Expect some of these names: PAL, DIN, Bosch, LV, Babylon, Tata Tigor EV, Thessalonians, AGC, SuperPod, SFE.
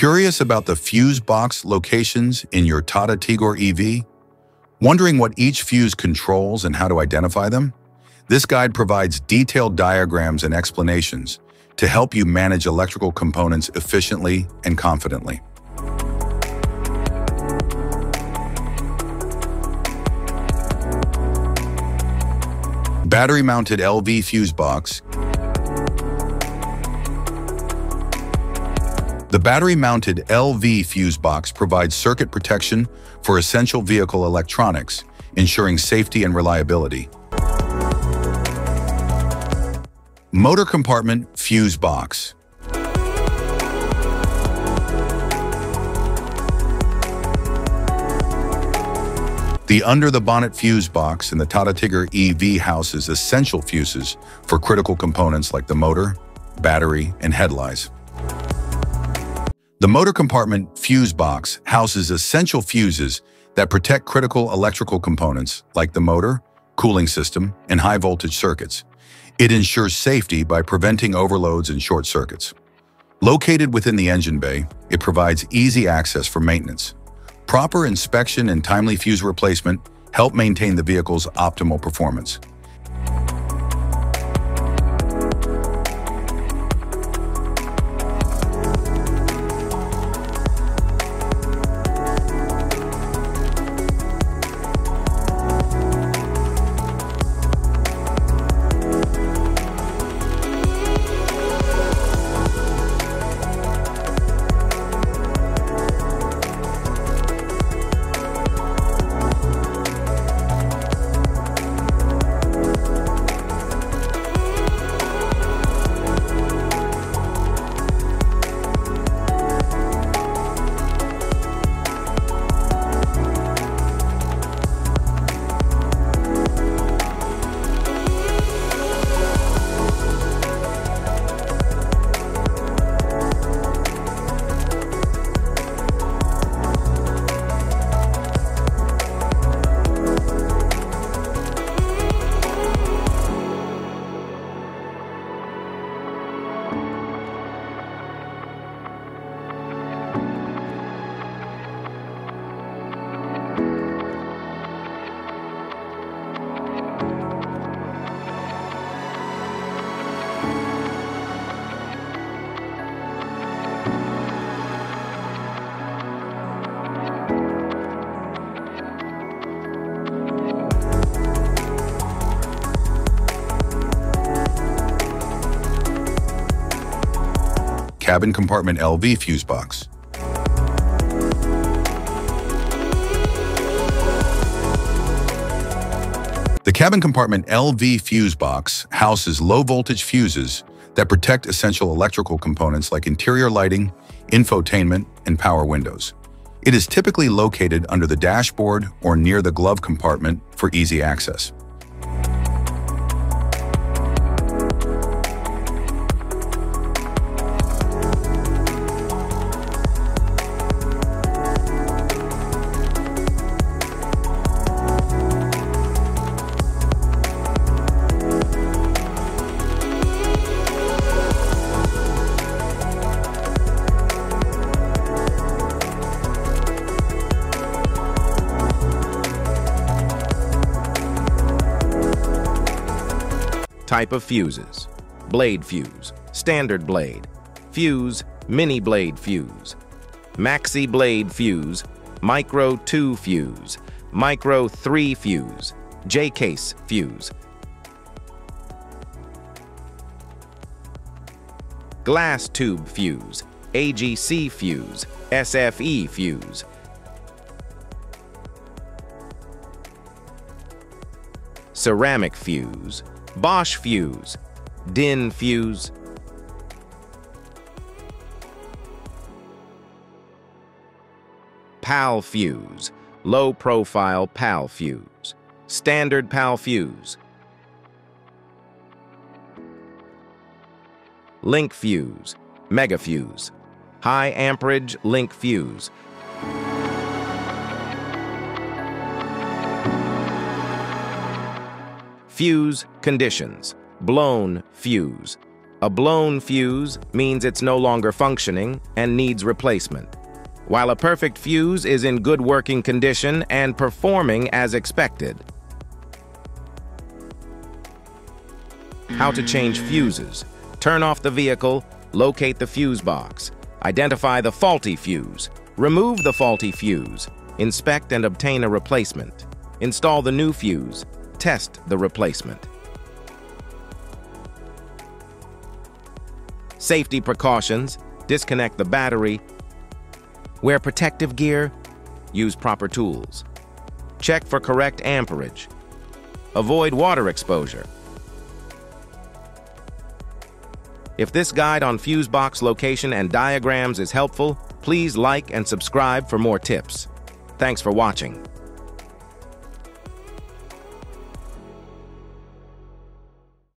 Curious about the fuse box locations in your Tata Tigor EV? Wondering what each fuse controls and how to identify them? This guide provides detailed diagrams and explanations to help you manage electrical components efficiently and confidently. Battery-mounted LV fuse box. The battery-mounted LV fuse box provides circuit protection for essential vehicle electronics, ensuring safety and reliability. Motor compartment fuse box. The under-the-bonnet fuse box in the Tata Tigor EV houses essential fuses for critical components like the motor, battery, and headlights. The motor compartment fuse box houses essential fuses that protect critical electrical components like the motor, cooling system, and high-voltage circuits. It ensures safety by preventing overloads and short circuits. Located within the engine bay, it provides easy access for maintenance. Proper inspection and timely fuse replacement help maintain the vehicle's optimal performance. Cabin compartment LV fuse box. The cabin compartment LV fuse box houses low-voltage fuses that protect essential electrical components like interior lighting, infotainment, and power windows. It is typically located under the dashboard or near the glove compartment for easy access. Type of fuses: blade fuse, standard blade fuse, mini blade fuse, maxi blade fuse, micro 2 fuse, micro 3 fuse, J-case fuse, glass tube fuse, AGC fuse, SFE fuse, ceramic fuse, Bosch fuse, DIN fuse, PAL fuse, low profile PAL fuse, standard PAL fuse, link fuse, mega fuse, high amperage link fuse. Fuse conditions: blown fuse, A blown fuse means it's no longer functioning and needs replacement, while a perfect fuse is in good working condition and performing as expected. How to change fuses. Turn off the vehicle, locate the fuse box, identify the faulty fuse, remove the faulty fuse, inspect and obtain a replacement, install the new fuse, test the replacement. Safety precautions, disconnect the battery, wear protective gear, use proper tools, check for correct amperage, avoid water exposure. If this guide on fuse box location and diagrams is helpful, please like and subscribe for more tips. Thanks for watching.